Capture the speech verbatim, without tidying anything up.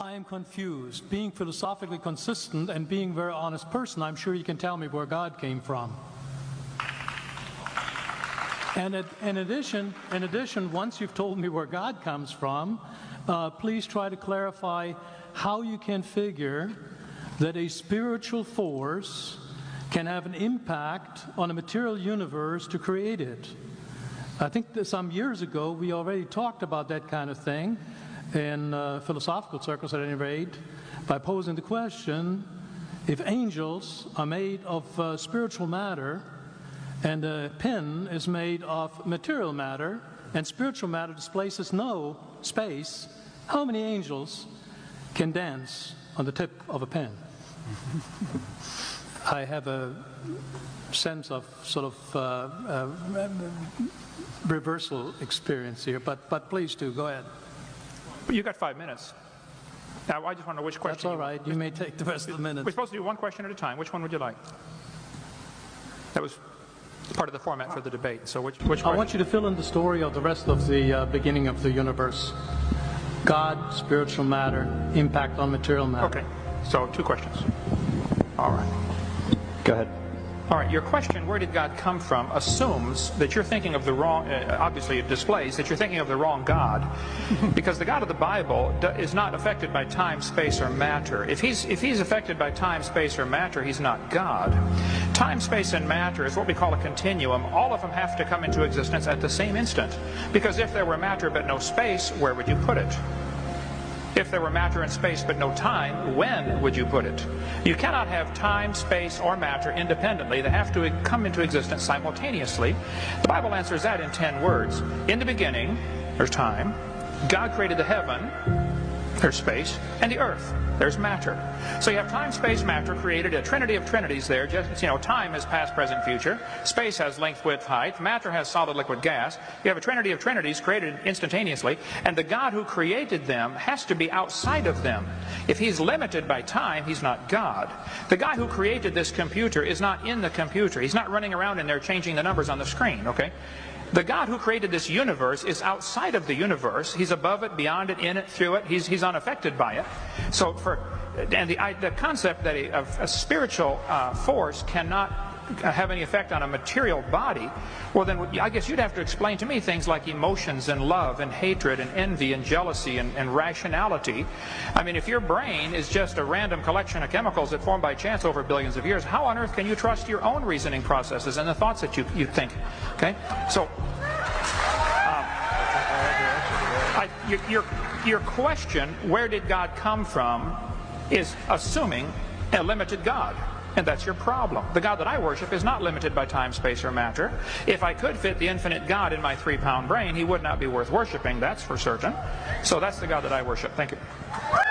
I am confused. Being philosophically consistent and being a very honest person, I'm sure you can tell me where God came from. And it, in addition, in addition, once you've told me where God comes from, uh, please try to clarify how you can figure that a spiritual force can have an impact on a material universe to create it. I think that some years ago we already talked about that kind of thing in uh, philosophical circles at any rate, by posing the question, if angels are made of uh, spiritual matter and a pen is made of material matter and spiritual matter displaces no space, how many angels can dance on the tip of a pen? I have a sense of sort of uh, uh, reversal experience here, but, but please do, go ahead. But you got five minutes. Now, I just want to know which question. That's all right. You, you may take the rest of the minutes. We're supposed to do one question at a time. Which one would you like? That was part of the format for the debate. So which, which I want you to fill in the story of the rest of the uh, beginning of the universe. God, spiritual matter, impact on material matter. Okay. So two questions. All right. Go ahead. All right. Your question, where did God come from, assumes that you're thinking of the wrong, uh, obviously it displays that you're thinking of the wrong God, because the God of the Bible do, is not affected by time, space, or matter. If he's, if he's affected by time, space, or matter, he's not God. Time, space, and matter is what we call a continuum. All of them have to come into existence at the same instant, because if there were matter but no space, where would you put it? If there were matter and space but no time, when would you put it? You cannot have time, space, or matter independently. They have to come into existence simultaneously. The Bible answers that in ten words. In the beginning, there's time. God created the heaven, there's space, and the earth, there's matter. So you have time, space, matter created, a trinity of trinities there. Just, you know, time is past, present, future. Space has length, width, height. Matter has solid, liquid, gas. You have a trinity of trinities created instantaneously, and the God who created them has to be outside of them. If he's limited by time, he's not God. The guy who created this computer is not in the computer. He's not running around in there changing the numbers on the screen, okay? The God who created this universe is outside of the universe. He's above it, beyond it, in it, through it. He's, he's unaffected by it. So for, and the, I, the concept that a, a spiritual uh, force cannot have any effect on a material body, well then I guess you'd have to explain to me things like emotions and love and hatred and envy and jealousy and, and rationality. I mean, if your brain is just a random collection of chemicals that formed by chance over billions of years, how on earth can you trust your own reasoning processes and the thoughts that you, you think? Okay? So, um, I, your, your question, where did God come from, is assuming a limited God. And that's your problem. The God that I worship is not limited by time, space, or matter. If I could fit the infinite God in my three-pound brain, he would not be worth worshiping, that's for certain. So that's the God that I worship. Thank you.